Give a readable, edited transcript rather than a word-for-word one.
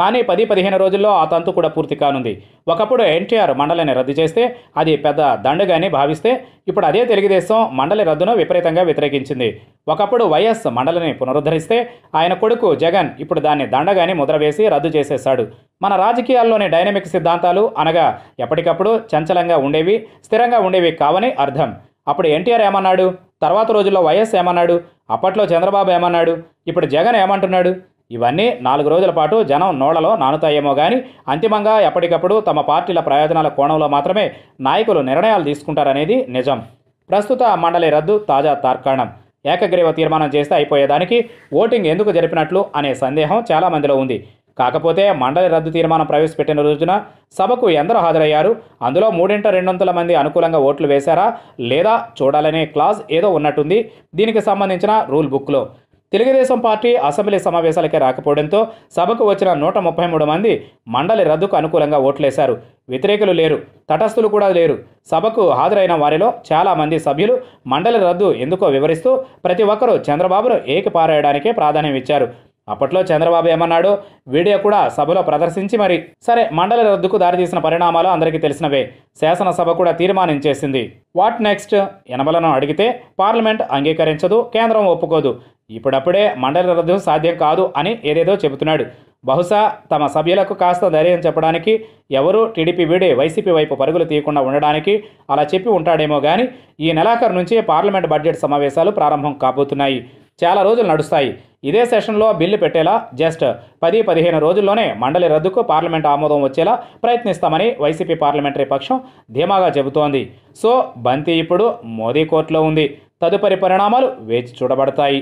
Kani 10-15 రోజుల్లో ఆ తంతు కూడా పూర్తి కానుంది. ఒకప్పుడు ఎన్టీఆర్ మండలిని రద్దు చేస్తే అది పెద్ద దండగానే భావిస్తే ఇప్పుడు అదే తెలుగుదేశం మండలి రద్దును విపరీతంగా వ్యతిరేకించింది. ఒకప్పుడు వైఎస్ మండలిని పునరుద్ధరిస్తే ఆయన కొడుకు జగన్ ఇప్పుడు దాన్ని దండగానే ముద్రవేసి రద్దు చేసేశాడు. మన రాజకీయాల్లోని డైనమిక్ సిద్ధాంతాలు అనగా ఎప్పటికప్పుడు చంచలంగా ఉండేవి, స్థిరంగా ఉండేవి కావని అర్థం. అప్పుడు ఎన్టీఆర్ ఏమన్నాడు, తర్వాత రోజుల్లో వైఎస్ ఏమన్నాడు, అప్పట్లో చంద్రబాబు ఏమన్నాడు, ఇప్పుడు జగన్ ఏమంటున్నాడు? ఇవన్నీ 4 రోజుల పాటు జనం నోళ్లలో నానుతాయేమో గాని అంతిమంగా ఎప్పటికప్పుడు తమ పార్టీల ప్రయోజనాల కోణంలో మాత్రమే నాయకులు నిర్ణయాలు తీసుకుంటారనేది నిజం. ప్రస్తుత మండలి రద్దు తాజా తార్కాణం. ఏకగ్రీవ తీర్మానం చేస్తే అయిపోయేదానికి ఓటింగ్ ఎందుకు జరిపినట్లు అనే సందేహం చాలా మందిలో ఉంది. కాకపోతే మండలి రద్దు తీర్మానం ప్రవేశపెట్టిన రోజున సభకు ఎందరో హాజరయ్యారు, అందులో 3/2 మంది అనుకూలంగా ఓట్లు వేశారా లేదా చూడాలనే క్లాజ్ ఏదో ఉన్నట్టుంది దీనికి సంబంధించిన రూల్ బుక్లో. తెలుగుదేశం పార్టీ అసెంబ్లీ సమావేశాలకే రాకపోవడంతో సభకు వచ్చిన 133 మంది మండలి రద్దుకు అనుకూలంగా ఓట్లేశారు. వ్యతిరేకులు లేరు, తటస్థులు కూడా లేరు. సభకు హాజరైన వారిలో చాలామంది సభ్యులు మండలి రద్దు ఎందుకో వివరిస్తూ ప్రతి ఒక్కరూ చంద్రబాబును ఏకిపారేయడానికే ప్రాధాన్యం ఇచ్చారు. అప్పట్లో చంద్రబాబు ఏమన్నాడో వీడియో కూడా సభలో ప్రదర్శించి మరి. సరే, మండలి రద్దుకు దారితీసిన పరిణామాలు అందరికీ తెలిసినవే. శాసనసభ కూడా తీర్మానం చేసింది. What next? యనమలను అడిగితే పార్లమెంట్ అంగీకరించదు, కేంద్రం ఒప్పుకోదు, ఇప్పుడప్పుడే మండలి రద్దు సాధ్యం కాదు అని ఏదేదో చెబుతున్నాడు. బహుశా తమ సభ్యులకు కాస్త ధైర్యం చెప్పడానికి, ఎవరూ టీడీపీ వీడే వైసీపీ వైపు పరుగులు తీయకుండా ఉండడానికి అలా చెప్పి ఉంటాడేమో గాని ఈ నెలాఖరు నుంచి పార్లమెంట్ బడ్జెట్ సమావేశాలు ప్రారంభం కాబోతున్నాయి. చాలా రోజులు నడుస్తాయి. ఇదే సెషన్లో బిల్లు పెట్టేలా జస్ట్ 10-15 రోజుల్లోనే మండలి రద్దుకు పార్లమెంట్ ఆమోదం వచ్చేలా ప్రయత్నిస్తామని వైసీపీ పార్లమెంటరీ పక్షం ధీమాగా చెబుతోంది. సో బంతి ఇప్పుడు మోదీ కోర్టులో ఉంది. తదుపరి పరిణామాలు వేచి చూడబడతాయి.